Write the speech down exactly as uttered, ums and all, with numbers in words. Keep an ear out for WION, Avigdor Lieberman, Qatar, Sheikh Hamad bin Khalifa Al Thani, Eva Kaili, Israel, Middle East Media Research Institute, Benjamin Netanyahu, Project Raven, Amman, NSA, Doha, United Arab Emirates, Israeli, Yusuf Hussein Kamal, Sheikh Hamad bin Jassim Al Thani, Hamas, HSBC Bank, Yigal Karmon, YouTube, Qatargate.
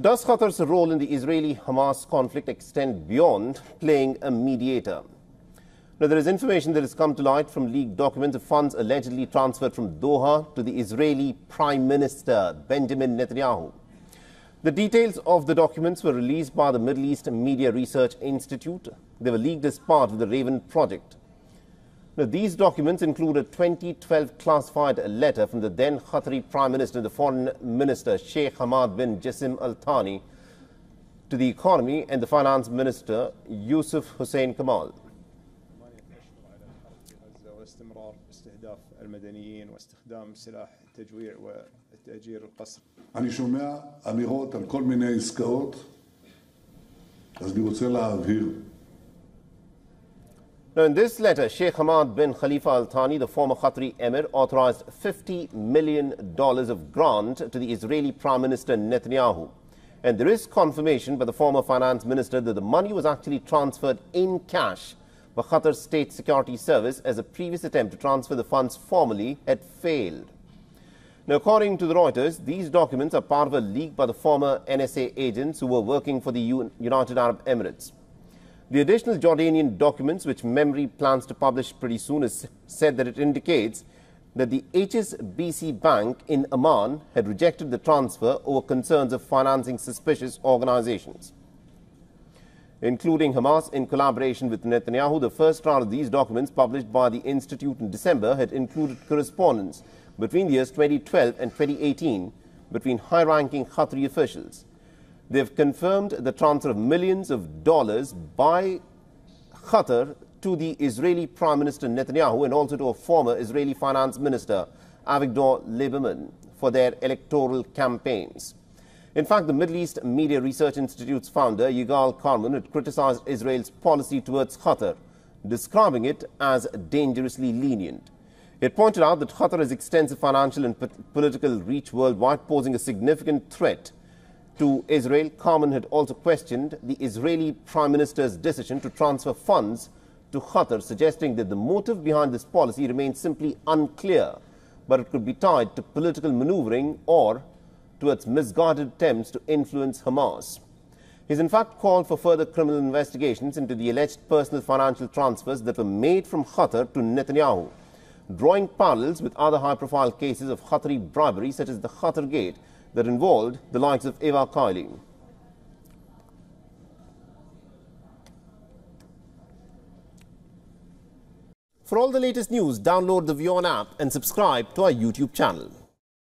Does Qatar's role in the Israeli-Hamas conflict extend beyond playing a mediator? Now, there is information that has come to light from leaked documents of funds allegedly transferred from Doha to the Israeli Prime Minister Benjamin Netanyahu. The details of the documents were released by the Middle East Media Research Institute. They were leaked as part of the Raven project. Now, these documents include a twenty twelve classified letter from the then Qatari Prime Minister, the Foreign Minister Sheikh Hamad bin Jassim Al Thani, to the Economy and the Finance Minister Yusuf Hussein Kamal. אני שומע אמירות על כל מיני עסקאות, אז אני רוצה להבהיר. Now, in this letter, Sheikh Hamad bin Khalifa Al Thani, the former Qatari emir, authorized fifty million dollars of grant to the Israeli Prime Minister Netanyahu. And there is confirmation by the former finance minister that the money was actually transferred in cash by Qatar's State Security Service, as a previous attempt to transfer the funds formally had failed. Now, according to the Reuters, these documents are part of a leak by the former N S A agents who were working for the United Arab Emirates. The additional Jordanian documents, which Memory plans to publish pretty soon, is said that it indicates that the H S B C Bank in Amman had rejected the transfer over concerns of financing suspicious organizations, including Hamas, in collaboration with Netanyahu. The first round of these documents, published by the Institute in December, had included correspondence between the years twenty twelve and twenty eighteen between high-ranking Qatari officials. They have confirmed the transfer of millions of dollars by Qatar to the Israeli Prime Minister Netanyahu and also to a former Israeli Finance Minister, Avigdor Lieberman, for their electoral campaigns. In fact, the Middle East Media Research Institute's founder, Yigal Karmon, had criticized Israel's policy towards Qatar, describing it as dangerously lenient. It pointed out that Qatar has extensive financial and political reach worldwide, posing a significant threat to Israel. Karmon had also questioned the Israeli Prime Minister's decision to transfer funds to Qatar, suggesting that the motive behind this policy remains simply unclear, but it could be tied to political maneuvering or to its misguided attempts to influence Hamas. He's in fact called for further criminal investigations into the alleged personal financial transfers that were made from Qatar to Netanyahu, drawing parallels with other high-profile cases of Qatari bribery, such as the Qatargate, that involved the likes of Eva Kaili. For all the latest news, download the WION app and subscribe to our YouTube channel.